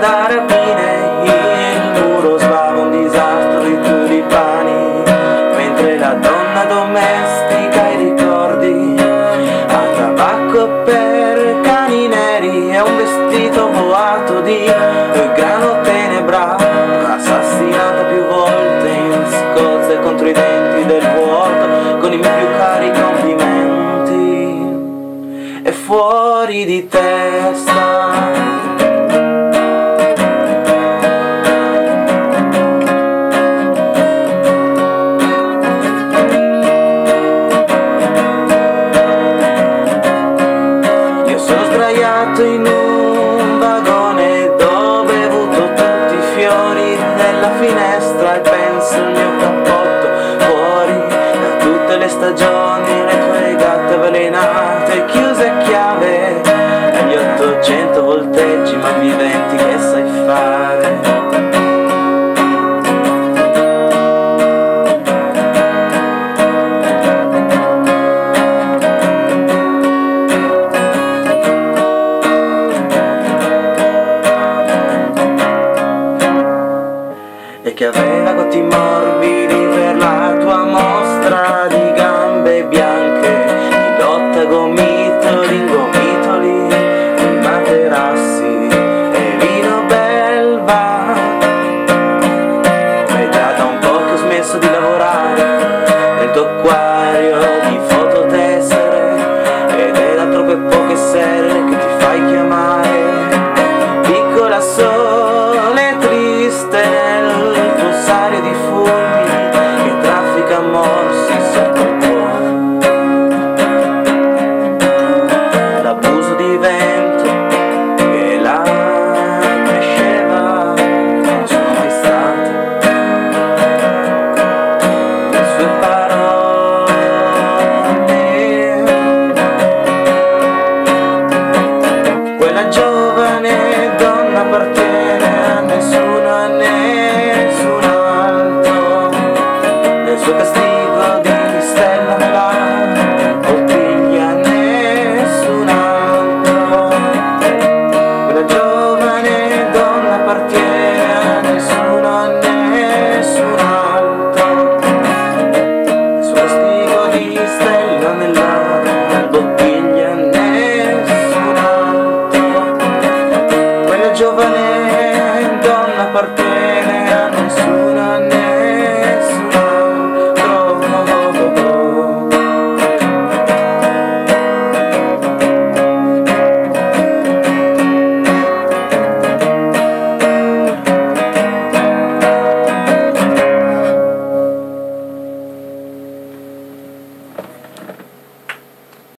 badare fine, il muro slava un disastro di tulipani, mentre la donna domestica i ricordi a tabacco per cani neri e un vestito voato di grano tenebra, assassinata più volte in Scozia contro i denti del vuoto con i miei più cari complimenti e fuori di testa. In un vagone dove ho bevuto tutti i fiori nella finestra e penso il mio cappotto fuori da tutte le stagioni, le tue gatte avvelenate chiuse a chiave e gli 800 volteggi, ma mi venti che sai fare. E che aveva goti morbidi per la tua mostra di gambe bianche, di lotta gomitoli in gomitoli, di materassi e vino belva. È da un po' che ho smesso di lavorare nel tuo acquario di fototessere ed è da troppe poche sere che ti fai chiamare, piccola sole e triste. Giovane donna appartiene